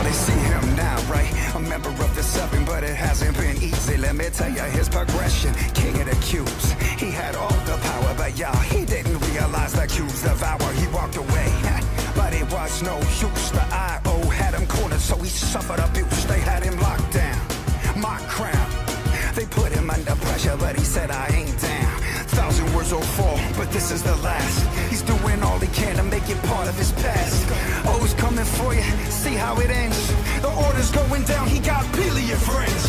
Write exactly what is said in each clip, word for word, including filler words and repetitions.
how they see him now, right? A member of the seven, but it hasn't been easy. Let me tell you his progression, king of the cubes. He had all the power, but y'all, he didn't realize the cubes devour. He walked away, but it was no use. The I O had him cornered, so he suffered abuse. They had him locked down, my crown. They put him under pressure, but he said, I ain't down. Thousand words will fall, but this is the last. He's doing all he can to make it part of his past. O's coming for you, see how it ends. The order's going down, he got billion friends.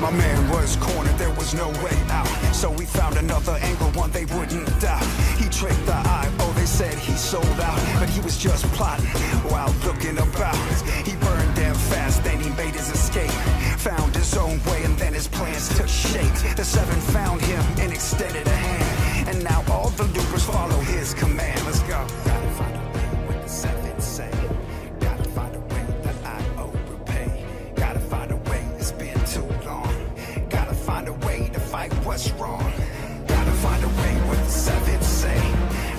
My man was cornered, there was no way out. So we found another angle, one they wouldn't doubt. He tricked the I O, they said he sold out. But he was just plotting while looking about. He burned them fast, then he made his escape. Found his own way, and then his plans took shape. The seven found him and extended a hand. And now all the loopers follow his command. Let's go. Gotta find a way with the seven say. Gotta find a way that I O repay. Gotta find a way, it's been too long. Gotta find a way to fight what's wrong. Gotta find a way what the seven say.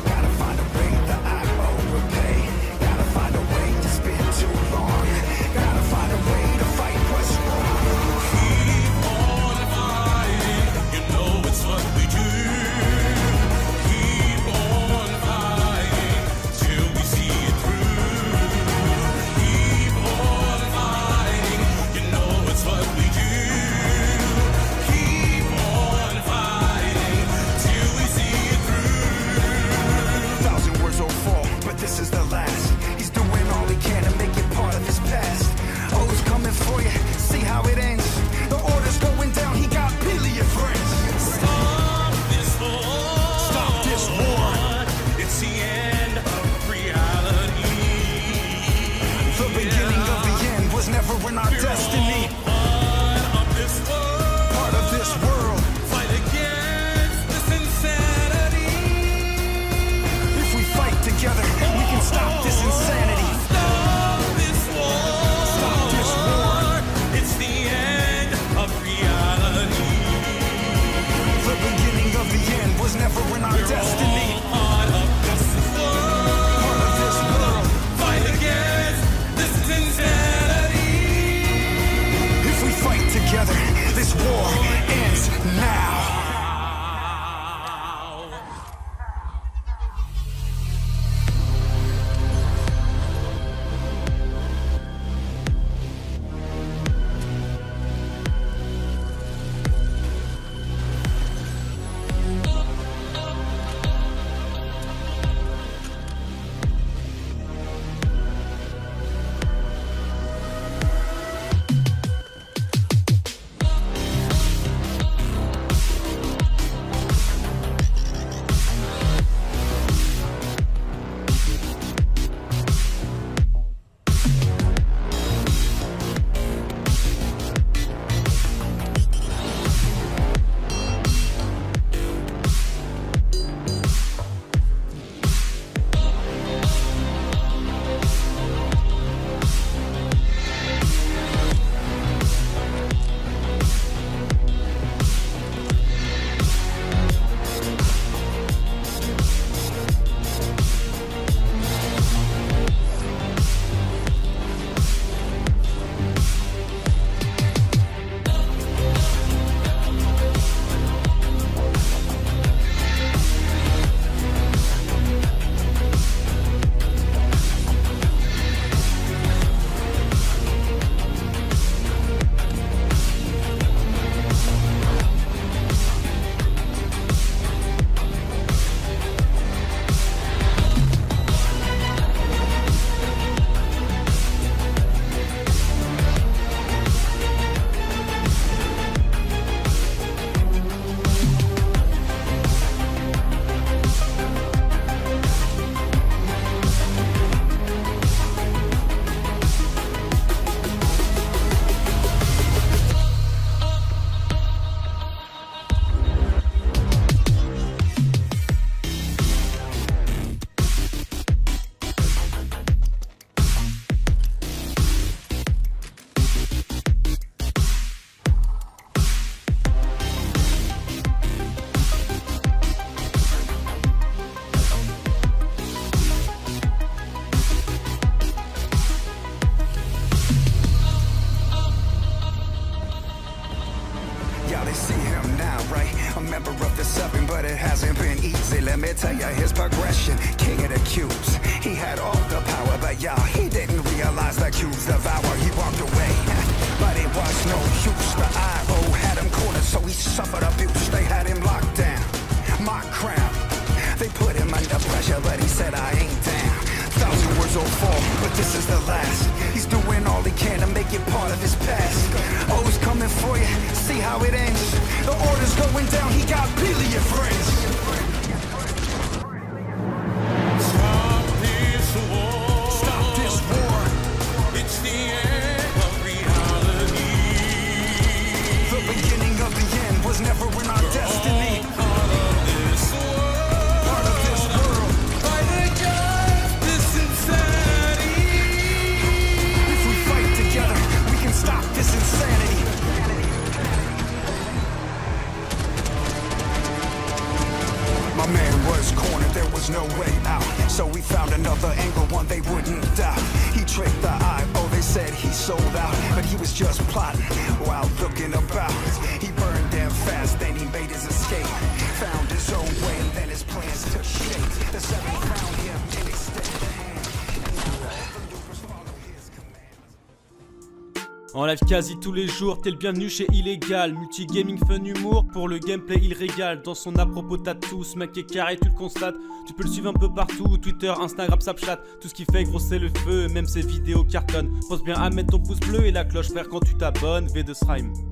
Gotta find a way that I overpay. Gotta find a way to spend too long. Gotta find a way to fight what's wrong. Keep on fighting, you know it's what we do. Keep on fighting, tell ya his progression, king of the cues. He had all the power, but y'all, he didn't realize the cues devour. He walked away, but it was no use. The I O had him cornered, so he suffered abuse. They had him locked down, my crown. They put him under pressure, but he said, I ain't down. Thousand words will fall, but this is the last. He's doing all he can to make it part of his past. Always coming for you, see how it ends. The order's going down, he got billion friends. No way out, so we found another angle, one they wouldn't doubt. He tricked the I O, they said he sold out, but he was just plotting while looking about. He burned them fast, then he made his escape, found his own way, and then his plans took shape. The seven crowned him in extended hand. En live quasi tous les jours, t'es le bienvenu chez ill three gal, multigaming fun humour pour le gameplay il régale. Dans son à propos t'as tout, ce mec est carré, tu le constates. Tu peux le suivre un peu partout, Twitter, Instagram, Snapchat. Tout ce qui fait gros c'est le feu, même ses vidéos cartonnent. Pense bien à mettre ton pouce bleu et la cloche frère quand tu t'abonnes. V deux Rhyme.